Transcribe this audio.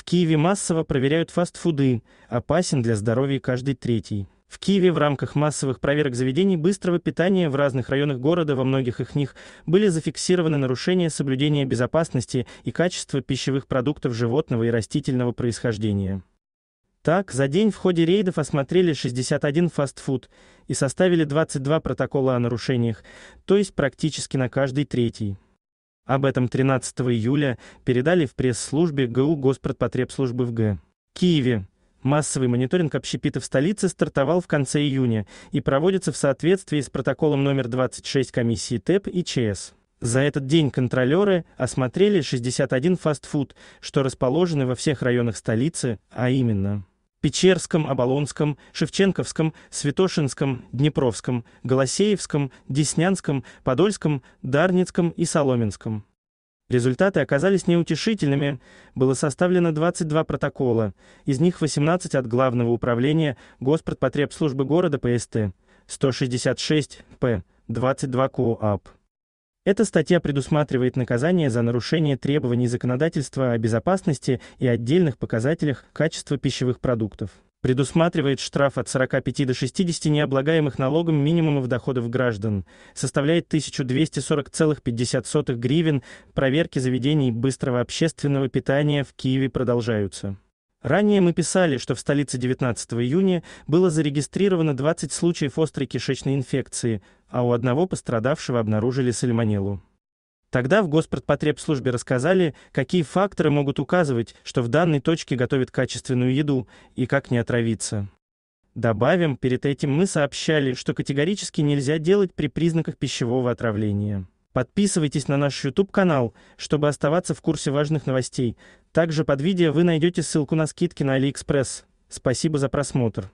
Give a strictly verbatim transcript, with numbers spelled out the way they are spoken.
В Киеве массово проверяют фастфуды, опасен для здоровья каждый третий. В Киеве в рамках массовых проверок заведений быстрого питания в разных районах города, во многих из них, были зафиксированы нарушения соблюдения безопасности и качества пищевых продуктов животного и растительного происхождения. Так, за день в ходе рейдов осмотрели шестьдесят один фастфуд и составили двадцать два протокола о нарушениях, то есть практически на каждый третий. Об этом тринадцатого июля передали в пресс-службе ГУ Госпродпотребслужбы в Г. Киеве. Массовый мониторинг общепита в столице стартовал в конце июня и проводится в соответствии с протоколом номер двадцать шесть комиссии ТЭБ и ЧС. За этот день контролеры осмотрели шестьдесят один фастфуд, что расположены во всех районах столицы, а именно Печерском, Оболонском, Шевченковском, Святошинском, Днепровском, Голосеевском, Деснянском, Подольском, Дарницком и Соломенском. Результаты оказались неутешительными, было составлено двадцать два протокола, из них восемнадцать от Главного управления Госпродпотребслужбы города П С Т, сто шестьдесят шесть П, двадцать два КОАП. Эта статья предусматривает наказание за нарушение требований законодательства о безопасности и отдельных показателях качества пищевых продуктов. Предусматривает штраф от сорока пяти до шестидесяти необлагаемых налогом минимумов доходов граждан, составляет тысячу двести сорок целых пятьдесят сотых гривен. Проверки заведений быстрого общественного питания в Киеве продолжаются. Ранее мы писали, что в столице девятнадцатого июня было зарегистрировано двадцать случаев острой кишечной инфекции, а у одного пострадавшего обнаружили сальмонеллу. Тогда в Госпродпотребслужбе рассказали, какие факторы могут указывать, что в данной точке готовят качественную еду и как не отравиться. Добавим, перед этим мы сообщали, что категорически нельзя делать при признаках пищевого отравления. Подписывайтесь на наш YouTube-канал, чтобы оставаться в курсе важных новостей. Также под видео вы найдете ссылку на скидки на AliExpress. Спасибо за просмотр.